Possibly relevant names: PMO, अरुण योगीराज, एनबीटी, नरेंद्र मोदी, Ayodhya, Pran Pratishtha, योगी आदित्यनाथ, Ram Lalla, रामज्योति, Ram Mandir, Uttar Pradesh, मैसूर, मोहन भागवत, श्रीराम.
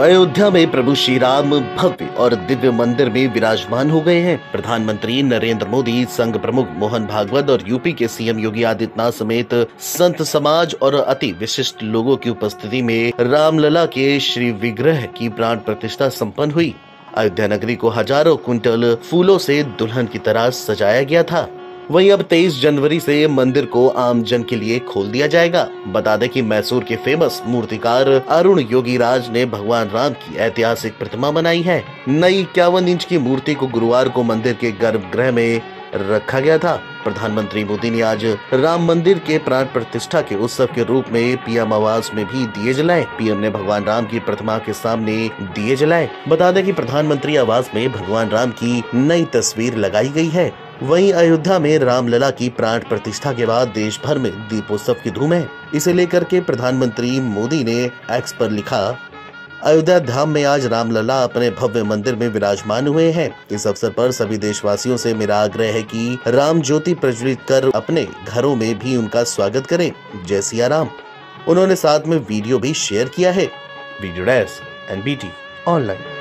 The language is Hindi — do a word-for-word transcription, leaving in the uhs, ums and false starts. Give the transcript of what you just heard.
अयोध्या में प्रभु श्री राम भव्य और दिव्य मंदिर में विराजमान हो गए हैं। प्रधानमंत्री नरेंद्र मोदी, संघ प्रमुख मोहन भागवत और यूपी के सीएम योगी आदित्यनाथ समेत संत समाज और अति विशिष्ट लोगों की उपस्थिति में रामलला के श्री विग्रह की प्राण प्रतिष्ठा संपन्न हुई। अयोध्या नगरी को हजारों कुंटल फूलों से दुल्हन की तरह सजाया गया था। वहीं अब तेईस जनवरी से मंदिर को आम जन के लिए खोल दिया जाएगा। बता दें कि मैसूर के फेमस मूर्तिकार अरुण योगीराज ने भगवान राम की ऐतिहासिक प्रतिमा बनाई है। नई इक्यावन इंच की मूर्ति को गुरुवार को मंदिर के गर्भगृह में रखा गया था। प्रधानमंत्री मोदी ने आज राम मंदिर के प्राण प्रतिष्ठा के उत्सव के रूप में पीएम आवास में भी दिए जलाए। पीएम ने भगवान राम की प्रतिमा के सामने दिए जलाए। बता दें कि प्रधानमंत्री आवास में भगवान राम की नई तस्वीर लगाई गई है। वहीं अयोध्या में रामलला की प्राण प्रतिष्ठा के बाद देश भर में दीपोत्सव की धूम है। इसे लेकर के प्रधानमंत्री मोदी ने एक्स पर लिखा, अयोध्या धाम में आज रामलला अपने भव्य मंदिर में विराजमान हुए हैं। इस अवसर पर सभी देशवासियों से मेरा आग्रह है कि राम ज्योति प्रज्वलित कर अपने घरों में भी उनका स्वागत करें। जय सिया राम। उन्होंने साथ में वीडियो भी शेयर किया है। Video desk एनबीटी online.